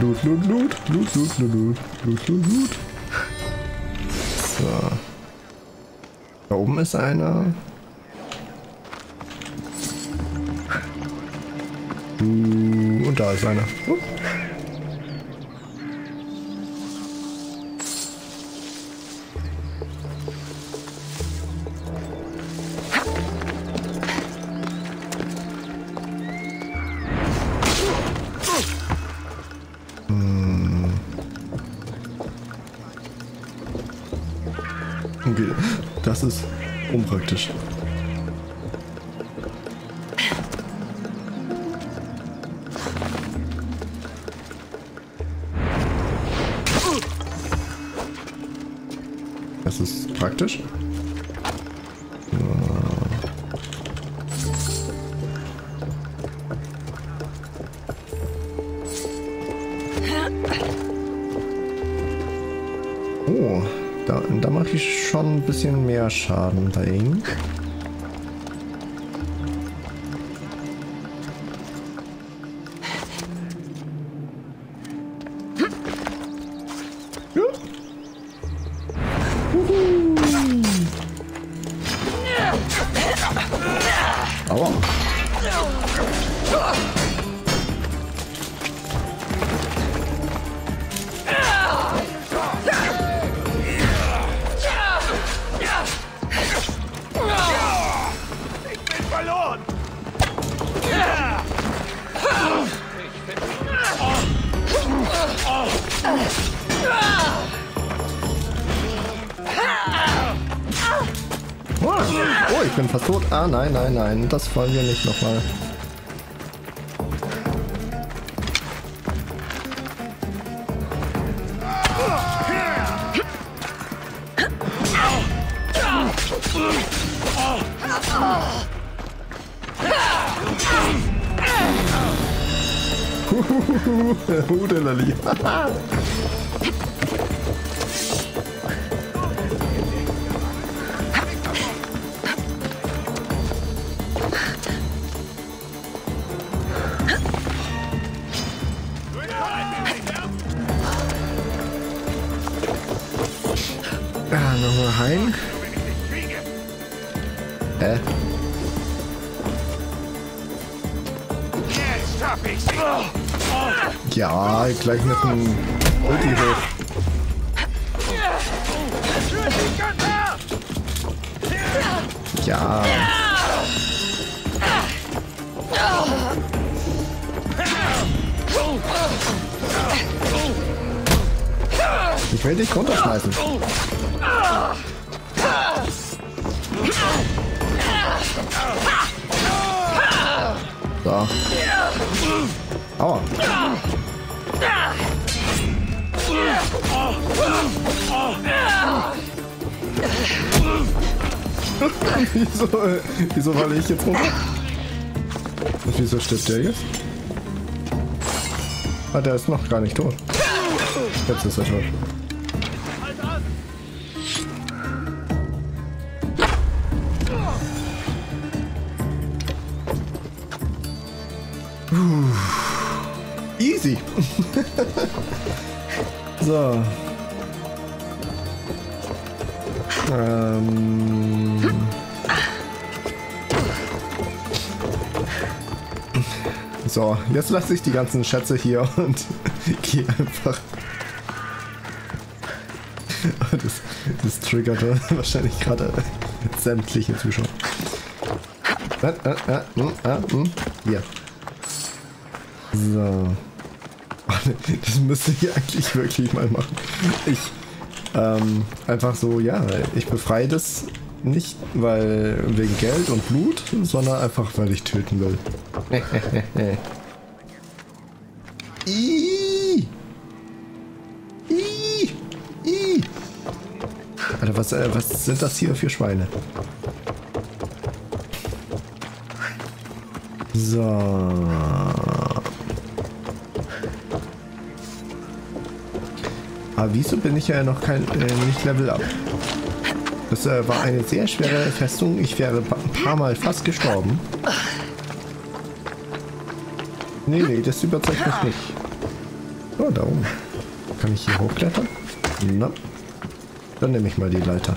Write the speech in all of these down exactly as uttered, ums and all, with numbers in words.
Loot, loot, loot, loot, loot, loot, loot, loot, loot. So. Da oben ist einer. Und da ist einer. Uh. Okay, das ist unpraktisch. Das ist praktisch. Oh. Da, da mache ich schon ein bisschen mehr Schaden da dagegen. Ja. Aua. Oh, ich bin fast tot. Ah, nein, nein, nein. Das wollen wir nicht nochmal. Hudelali. Ah, nochmal rein. Hä? Ja, gleich mit dem Ulti hoch. Ja. Ich will dich runterschmeißen. So. Aua. Wieso, wieso falle ich jetzt runter? Und wieso stirbt der jetzt? Ah, der ist noch gar nicht tot. Jetzt ist er tot. Easy. So. Ähm. So, jetzt lasse ich die ganzen Schätze hier und gehe einfach. Das, das triggerte wahrscheinlich gerade sämtliche Zuschauer. Ja. So. Das müsste ich eigentlich wirklich mal machen. Ich ähm, einfach so, ja, ich befreie das nicht, weil wegen Geld und Blut, sondern einfach, weil ich töten will. Iiii. Iiii. Iiii. Alter, was, äh, was sind das hier für Schweine? So. Aber wieso bin ich ja noch kein äh, nicht Level up? Das äh, war eine sehr schwere Festung. Ich wäre ein paar Mal fast gestorben. Nee, nee, das überzeugt mich nicht. Oh, da oben. Kann ich hier hochklettern? Na, dann nehme ich mal die Leiter.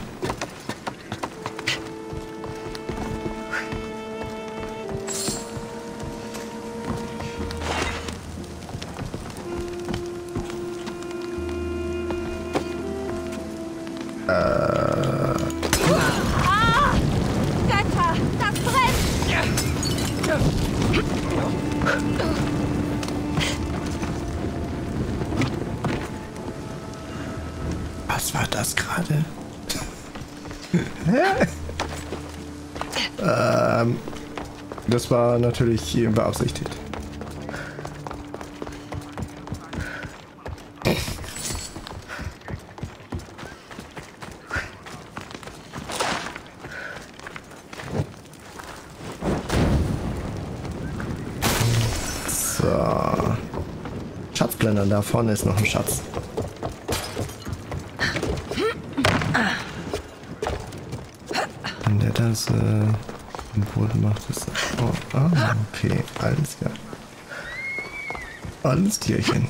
Was war das gerade? ähm, das war natürlich beabsichtigt. So. Schatzblender, da vorne ist noch ein Schatz. Das äh, im Boden macht es. Oh, ah, okay, alles ja. Alles Tierchen.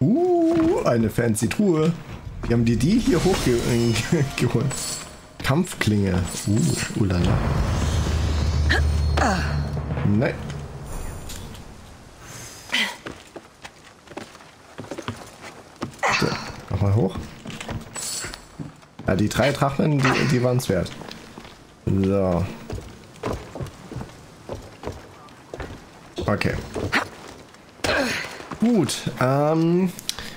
Uh, eine fancy Truhe. Wir haben dir die hier hochgeholt. Kampfklinge. Uh, ulala. Nein. So, nochmal hoch. Ja, die drei Drachmen, die, die waren es wert. So. Okay. Gut. Ähm,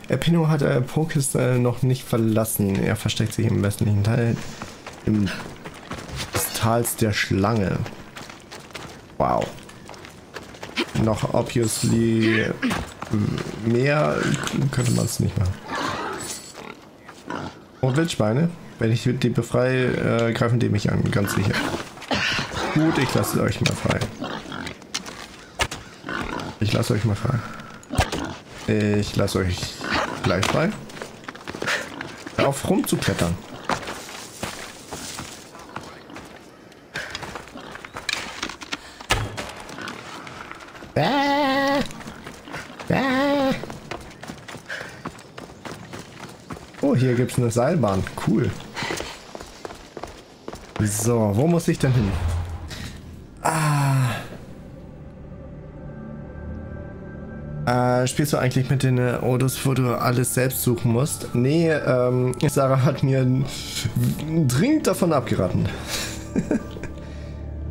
Elpenor hat äh, Phokis äh, noch nicht verlassen. Er versteckt sich im westlichen Teil im, des Tals der Schlange. Wow. Noch obviously mehr könnte man es nicht machen. Und Wildschweine, wenn ich die befreie, äh, greifen die mich an, ganz sicher. Gut, ich lasse euch mal frei. Ich lasse euch mal frei. Ich lasse euch gleich frei. Hör auf rumzuklettern. Bäh. Bäh. Oh, hier gibt es eine Seilbahn. Cool. So, wo muss ich denn hin? Ah. Äh, spielst du eigentlich mit den äh, Odus, wo du alles selbst suchen musst? Nee, ähm, Sarah hat mir dringend davon abgeraten.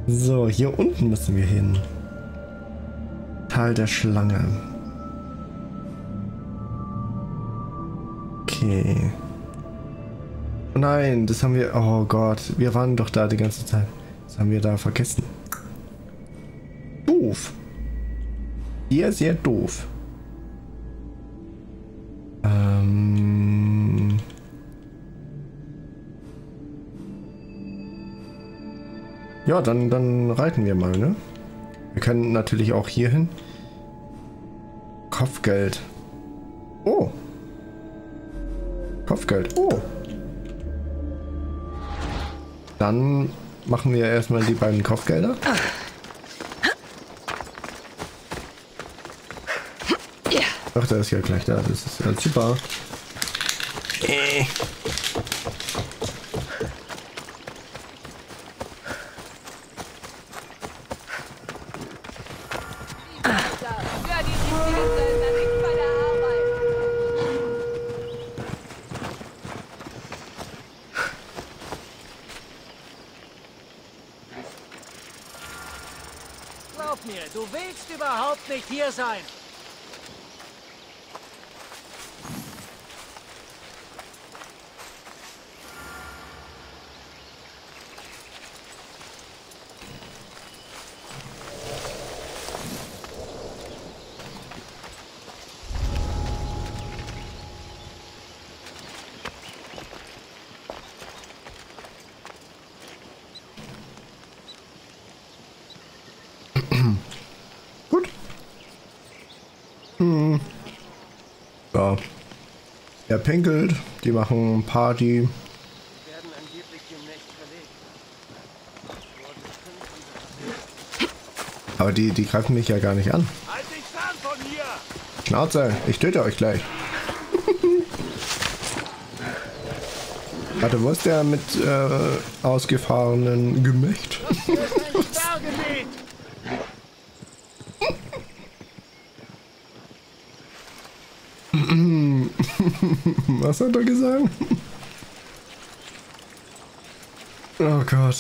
So, hier unten müssen wir hin. Tal der Schlange. Okay. Oh nein, das haben wir... Oh Gott, wir waren doch da die ganze Zeit. Das haben wir da vergessen. Doof. Sehr, sehr doof. Ähm... Ja, dann, dann reiten wir mal, ne? Wir können natürlich auch hier hin. Kopfgeld. Oh. Kopfgeld. Oh. Dann machen wir erstmal die beiden Kopfgelder. Ach, da ist ja gleich da. Das ist ja super. Äh. Glaub mir, du willst überhaupt nicht hier sein. Hm. Ja. Er pinkelt, die machen Party. Aber die, die greifen mich ja gar nicht an. Halt dich fern von hier! Schnauze, ich töte euch gleich. Warte, wo ist der mit äh, ausgefahrenen Gemächt? Was hat er gesagt? Oh Gott.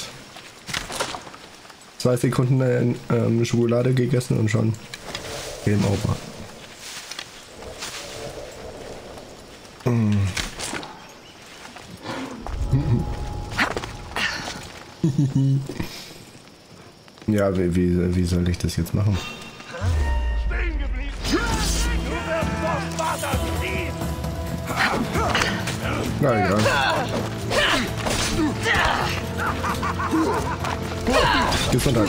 Zwei Sekunden in, ähm, Schokolade gegessen und schon Game Over. Mm. Ja, wie, wie, wie soll ich das jetzt machen? Na ja. Gesundheit.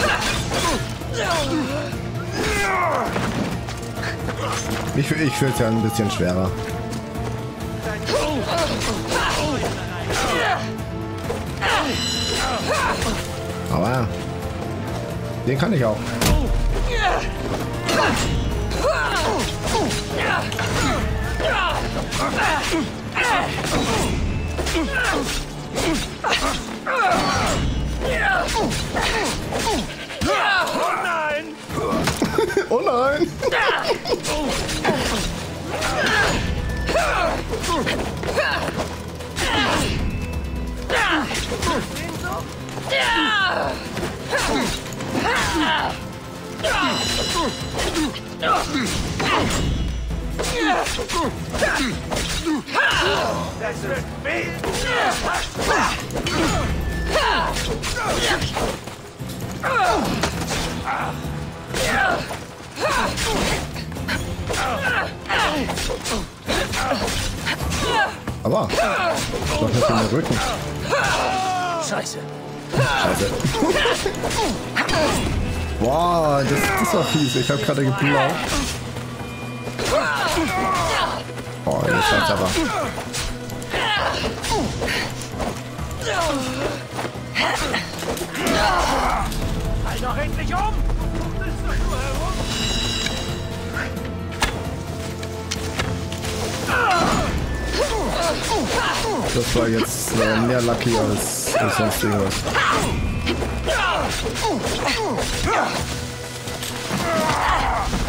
Ich, ich fühle es ja ein bisschen schwerer. Aber den kann ich auch. Oh nein! Oh nein! Das wird aber, ich mach das in den Rücken. Scheiße. Scheiße. Wow, das, das war fies. Ich hab gerade geblockt. Oh, jetzt hat's aber. Halt doch endlich um! Du bist doch nur herum! Das war jetzt äh, mehr lucky als, als sonst irgendwas.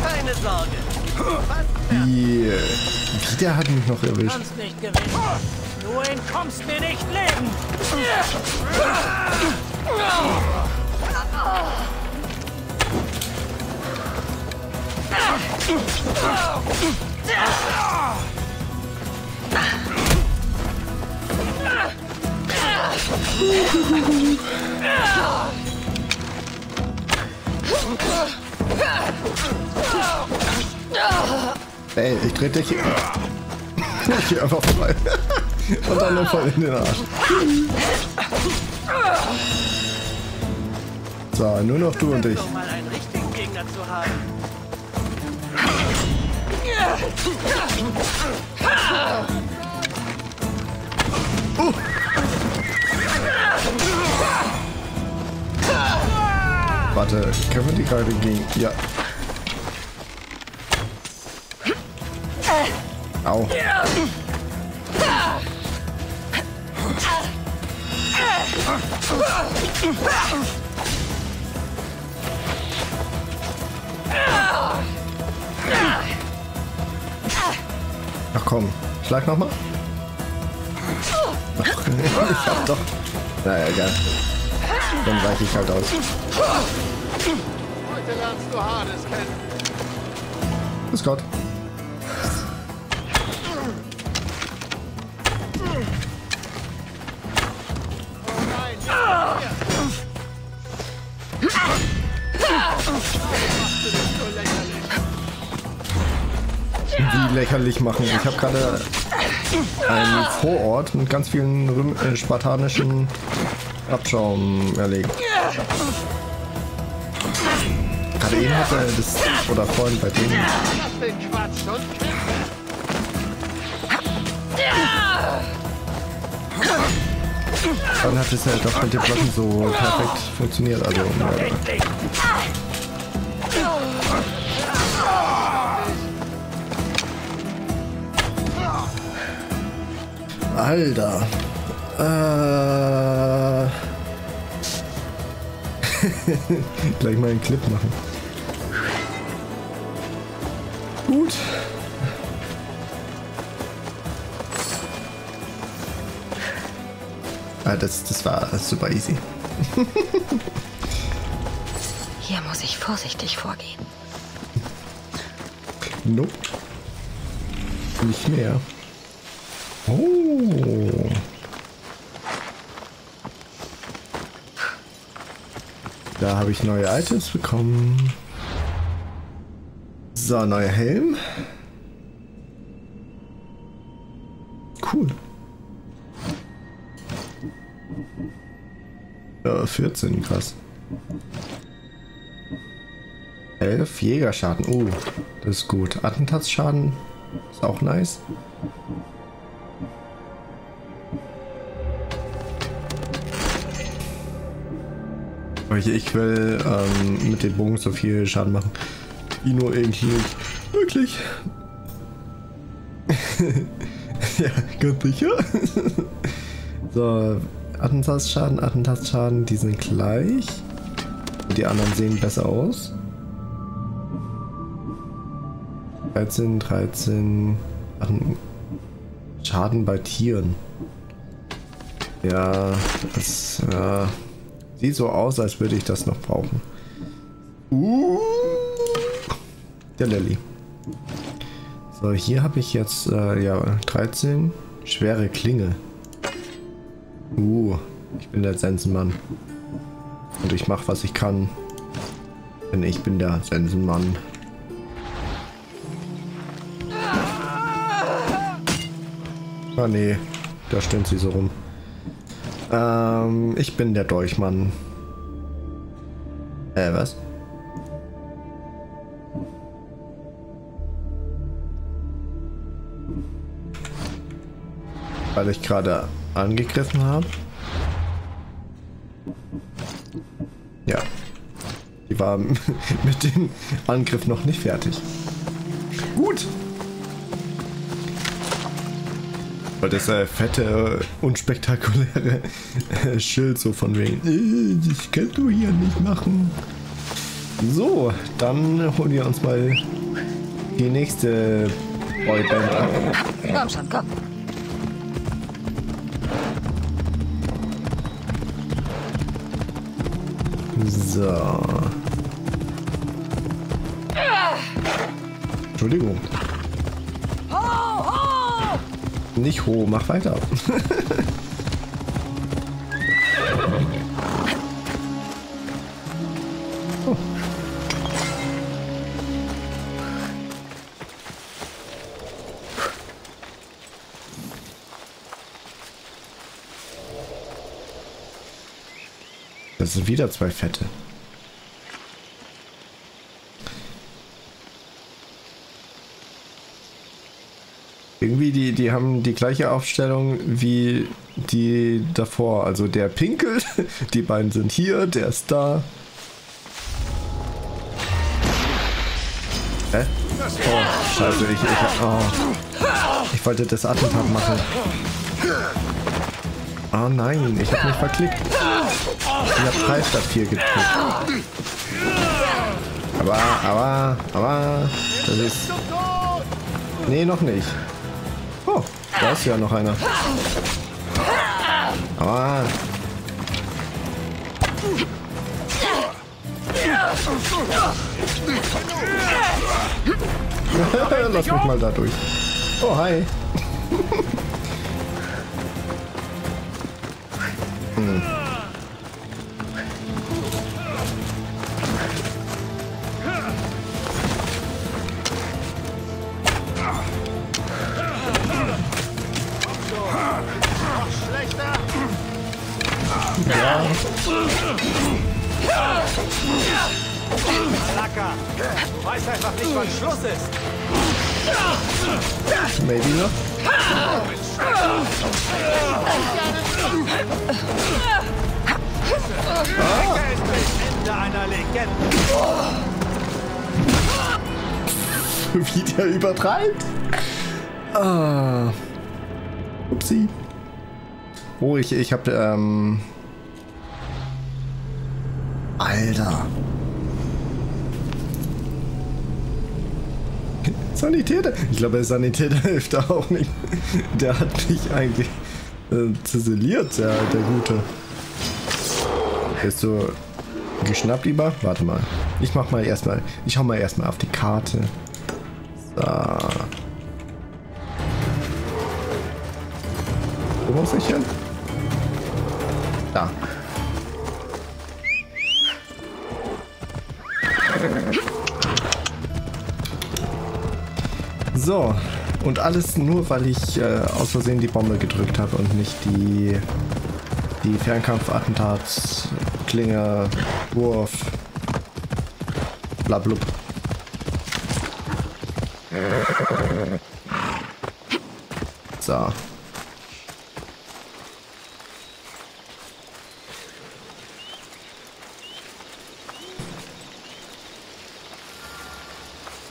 Keine Sorge. Yeah. Der hat mich noch erwischt. Du kannst nicht gewinnen. Du entkommst mir nicht leben. Ey, ich drehe dich hier einfach vorbei. Und dann noch voll in den Arsch. So, nur noch du und ich. Oh. Warte, können wir die gerade gegen... Ja. Au. Ach komm, schlag nochmal. Ich hab doch. Naja, egal. Dann weiche ich halt aus. Heute lernst du Hades kennen. Grüß Gott. Wie lächerlich machen. Ich habe gerade einen Vorort mit ganz vielen Rüm äh, spartanischen Abschaum erlegt. Gerade eben hat er das, oder vorhin bei denen. Dann hat es halt doch mit den Blocken so perfekt funktioniert. Also, ja. Alter. Äh. Gleich mal einen Clip machen. Gut. Ah, das, das war super easy. Hier muss ich vorsichtig vorgehen. Nope. Nicht mehr. Oh. Da habe ich neue Items bekommen. So, neuer Helm. Cool. Äh, vierzehn, krass. elf Jägerschaden. Oh, das ist gut. Attentatsschaden ist auch nice. Ich will ähm, mit dem Bogen so viel Schaden machen. Wie nur irgendwie nicht. Wirklich? Ja, ganz sicher. So, Attentatsschaden, Attentatsschaden, die sind gleich. Die anderen sehen besser aus. dreizehn, dreizehn. Schaden bei Tieren. Ja, das. Ja. Sieht so aus, als würde ich das noch brauchen. Uh, der Lilly. So, hier habe ich jetzt äh, ja, dreizehn. Schwere Klinge. Uh, ich bin der Sensenmann. Und ich mache, was ich kann. Denn ich bin der Sensenmann. Ah, nee. Da stimmt sie so rum. Ähm, ich bin der Dolchmann. Äh, was? Weil ich gerade angegriffen habe. Ja. Die war mit dem Angriff noch nicht fertig. Gut. Weil das äh, fette, unspektakuläre Schild so von wegen. Das kannst du hier nicht machen. So, dann holen wir uns mal die nächste Boyband ab. Komm schon, komm. So. Entschuldigung. Nicht hoch, mach weiter. Oh. Das sind wieder zwei Fette. Irgendwie, die, die haben die gleiche Aufstellung wie die davor. Also der pinkelt, die beiden sind hier, der ist da. Hä? Oh, scheiße, ich, ich, oh. Ich wollte das Attentat machen. Ah, oh nein, ich habe mich verklickt. Ich habe drei statt vier geklickt. Aber, aber, aber, das ist... Nee, noch nicht. Oh, da ist ja noch einer. Ah. Lass mich mal da durch. Oh, hi. Hm. Ja. Lacker. Du weißt einfach nicht, wann Schluss ist. Maybe noch. Ah. Ende einer Legende. Wie der übertreibt. Ah. Upsi. Oh, ich, ich hab, ähm... Alter. Sanitäter. Ich glaube, der Sanitäter hilft da auch nicht. Der hat mich eigentlich äh, ziseliert, der, der Gute. Bist du geschnappt, lieber? Warte mal. Ich mach mal erstmal. Ich hau mal erstmal auf die Karte. So. Wo muss ich hin? Da. So, und alles nur, weil ich äh, aus Versehen die Bombe gedrückt habe und nicht die, die Fernkampfattentats, Klinge, Wurf, blablub. So.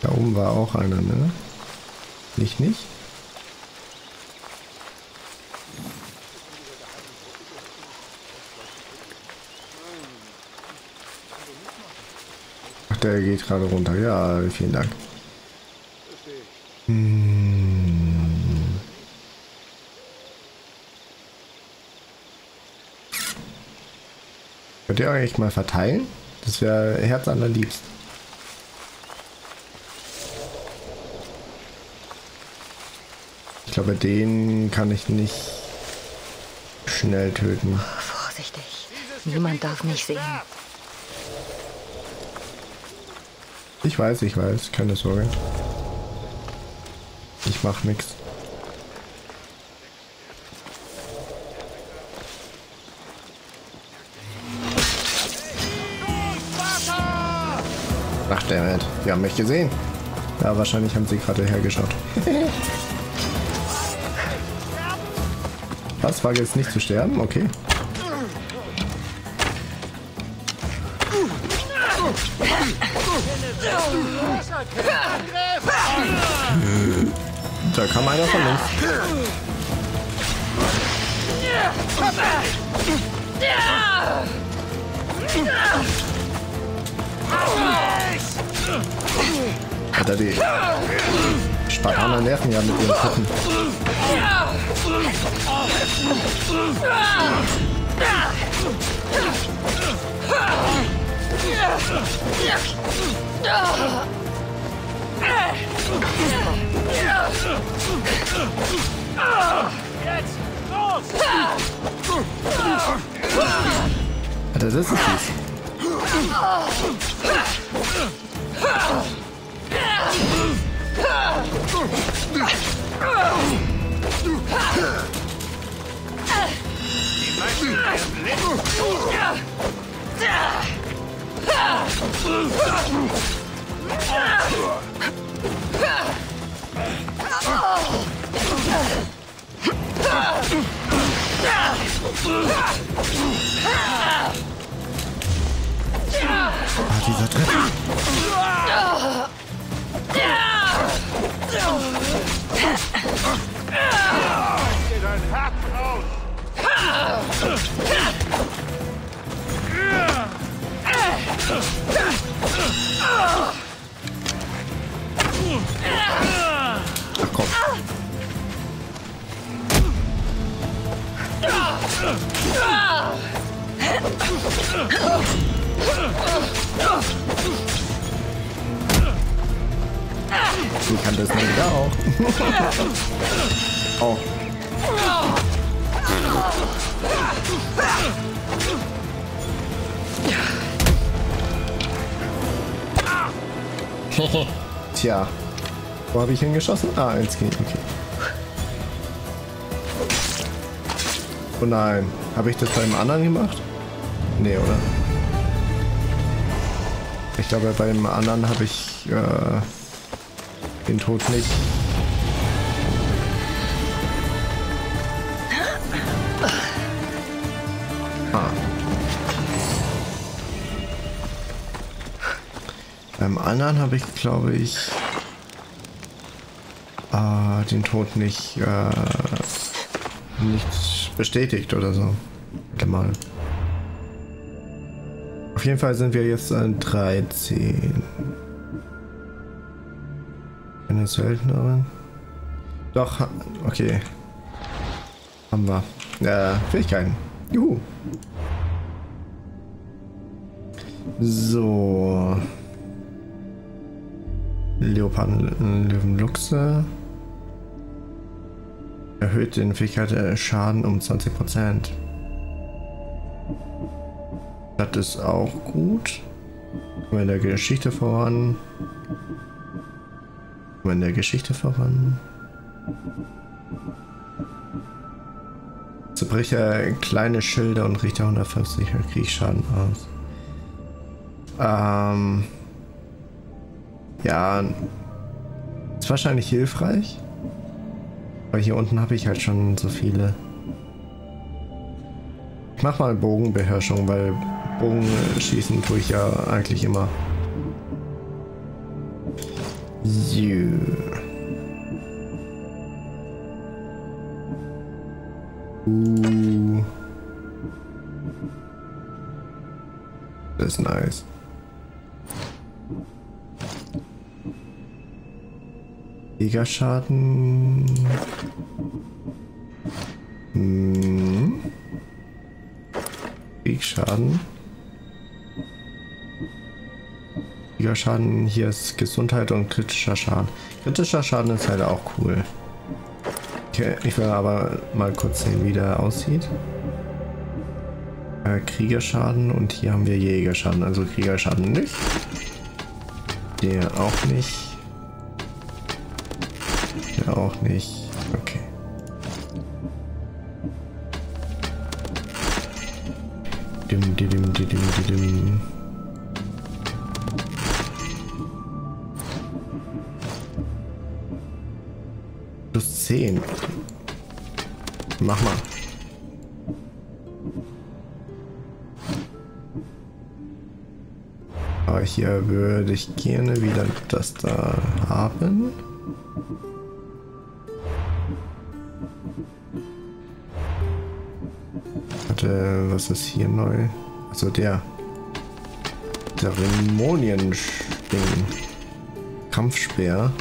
Da oben war auch einer, ne? Nicht, nicht. Ach, der geht gerade runter. Ja, vielen Dank. Hm. Könnt ihr eigentlich mal verteilen? Das wäre herzallerliebst. Ich glaube, den kann ich nicht schnell töten. Oh, vorsichtig. Niemand darf mich sehen. Ich weiß, ich weiß. Keine Sorge. Ich mach nichts. Ach, dammit. Sie haben mich gesehen. Ja, wahrscheinlich haben sie gerade hergeschaut. Was? War jetzt nicht zu sterben? Okay. Da kam einer von uns. Alter, die Spartaner nerven ja mit ihren Puppen. Jetzt los! Alter, das ist es. Ah, dieser Treffer. Ach komm. Ich kann das nicht auch. Oh. Tja, wo habe ich hingeschossen? Ah, ins Knie, okay. Oh nein, habe ich das bei einem anderen gemacht? Nee, oder? Ich glaube, bei dem anderen habe ich äh, den Tod nicht. Ah. Beim anderen habe ich, glaube ich, äh, den Tod nicht, äh, nicht bestätigt oder so. Mal. Auf jeden Fall sind wir jetzt an dreizehn. Eine Söldnerin. Doch, okay. Haben wir. Äh, Fähigkeiten. Juhu. So. Leoparden, Löwenluchse. Erhöht den Fähigkeit äh, Schaden um zwanzig Prozent. Das ist auch gut. Kommen wir in der Geschichte voran. Kommen wir in der Geschichte voran. Zerbrecher kleine Schilder und Richter hundertfünfzig Kriegsschaden aus. Ähm. Ja. Ist wahrscheinlich hilfreich. Weil hier unten habe ich halt schon so viele. Ich mach mal Bogenbeherrschung, weil Bogenschießen tue ich ja eigentlich immer. So. Uh. Das ist nice. Jägerschaden. Hm. Kriegsschaden. Jägerschaden, hier ist Gesundheit und kritischer Schaden. Kritischer Schaden ist halt auch cool. Okay, ich will aber mal kurz sehen, wie der aussieht. Äh, Kriegerschaden und hier haben wir Jägerschaden. Also Kriegerschaden nicht. Der auch nicht. Auch nicht. Okay. Dim, dim, dim, dim, dim. Plus zehn. Mach mal. Aber hier würde ich gerne wieder das da haben. Was ist hier neu? Also der Zeremonien-Ding. Kampfspeer.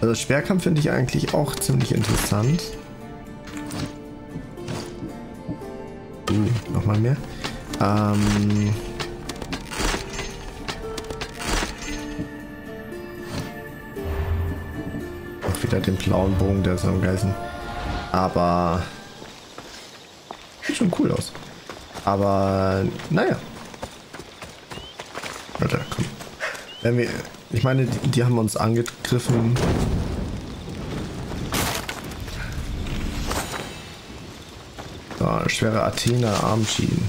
Also Schwerkampf finde ich eigentlich auch ziemlich interessant. Uh, nochmal mehr. Ähm auch wieder den blauen Bogen, der ist am geilsten. Aber schon cool aus. Aber naja. Alter, komm. Wenn wir, ich meine, die, die haben uns angegriffen. So, schwere Athena Armschienen.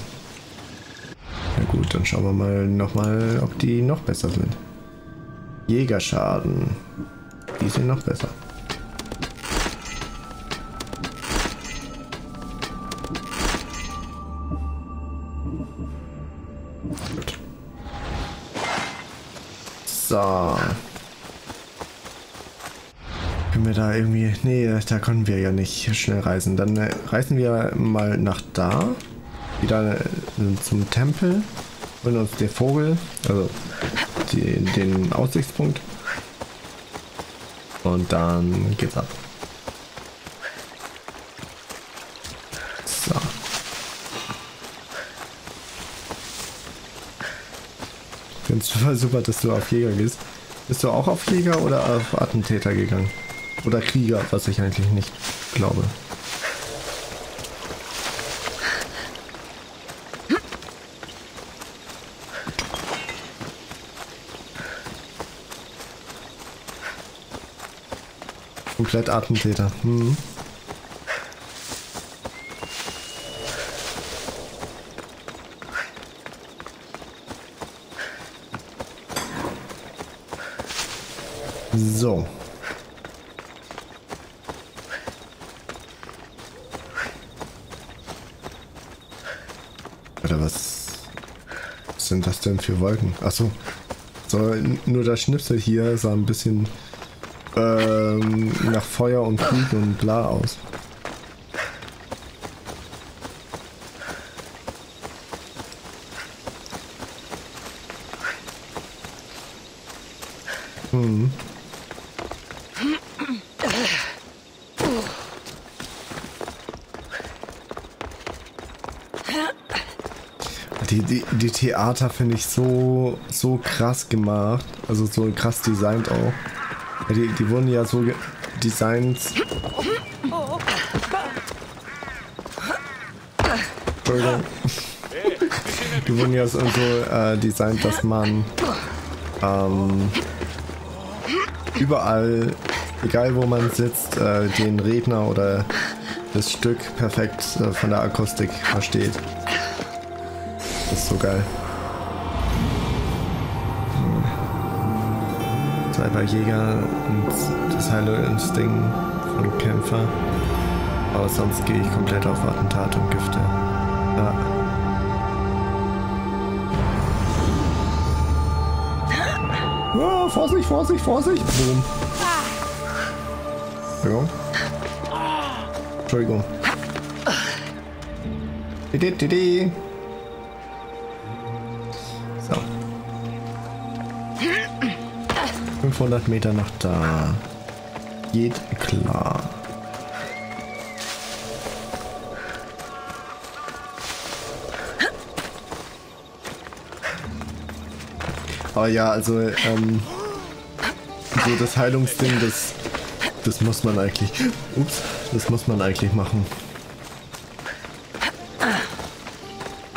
Na gut, dann schauen wir mal nochmal, ob die noch besser sind. Jägerschaden. Die sind noch besser. So. Können wir da irgendwie... Nee, da können wir ja nicht schnell reisen. Dann äh, reisen wir mal nach da. Wieder äh, zum Tempel. Holen uns den Vogel. Also die, den Aussichtspunkt. Und dann geht's ab. So. Super, super, dass du auf Jäger gehst. Bist du auch auf Jäger oder auf Attentäter gegangen? Oder Krieger, was ich eigentlich nicht glaube. Komplett Attentäter. Hm. So. Oder was sind das denn für Wolken? Achso. So, nur das Schnipsel hier sah ein bisschen ähm, nach Feuer und Krieg und bla aus. Hm. Die, die, die Theater finde ich so, so krass gemacht, also so krass designt auch. Die, die wurden ja so designt. Die wurden ja so äh, designt, dass man ähm, überall, egal wo man sitzt, äh, den Redner oder das Stück perfekt äh, von der Akustik versteht. Das ist so geil. Cyberjäger und das heile Instinkt von Kämpfer. Aber sonst gehe ich komplett auf Attentate und Gifte. Ja. Oh, Vorsicht, Vorsicht, Vorsicht! Boom. Entschuldigung. Entschuldigung. Didi, didi. fünfhundert Meter nach da. Geht klar. Oh ja, also ähm, so das Heilungsding, das, das muss man eigentlich. Ups, das muss man eigentlich machen.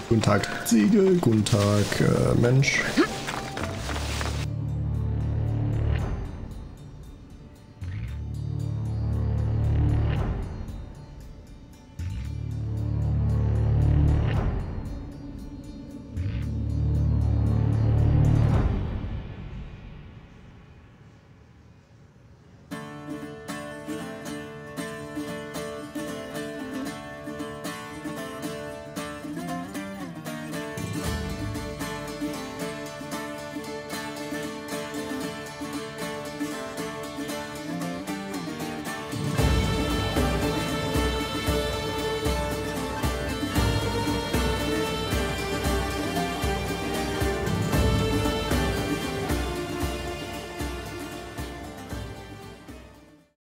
Guten Tag Ziegel, guten Tag äh, Mensch.